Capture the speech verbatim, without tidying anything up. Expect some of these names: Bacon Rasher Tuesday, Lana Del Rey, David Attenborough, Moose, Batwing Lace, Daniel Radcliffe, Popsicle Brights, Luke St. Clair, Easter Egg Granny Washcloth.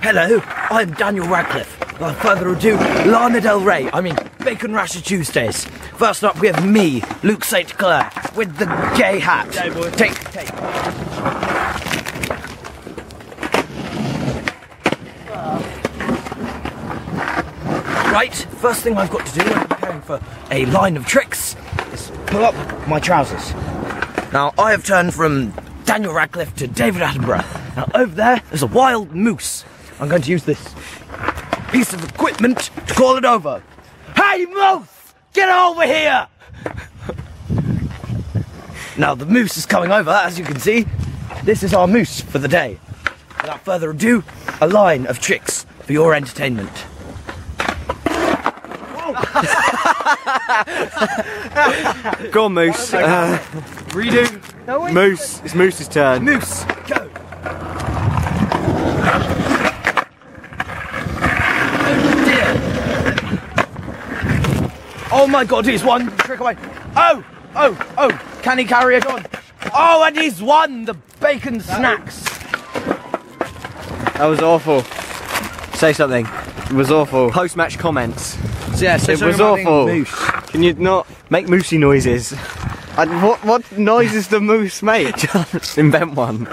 Hello, I'm Daniel Radcliffe. Without further ado, Lana Del Rey, I mean Bacon Rasher Tuesdays. First up, we have me, Luke Saint Clair, with the gay hat. Day, take, take. Uh. Right, first thing I've got to do when preparing for a line of tricks is pull up my trousers. Now, I have turned from Daniel Radcliffe to David Attenborough. Now, over there, there's a wild moose. I'm going to use this piece of equipment to call it over. Hey, moose! Get over here! Now, the moose is coming over, as you can see. This is our moose for the day. Without further ado, a line of tricks for your entertainment. Go on, moose. Uh, Redo. No, moose. It's moose's turn. Moose, go. Oh my god, he's one trick away. Oh, oh, oh, can he carry it on? Oh, and he's won the bacon snacks. That was awful. Say something. It was awful. Post-match comments. Yes, it was awful. Can you not make moosey noises? And what, what noise does the moose make? Just invent one.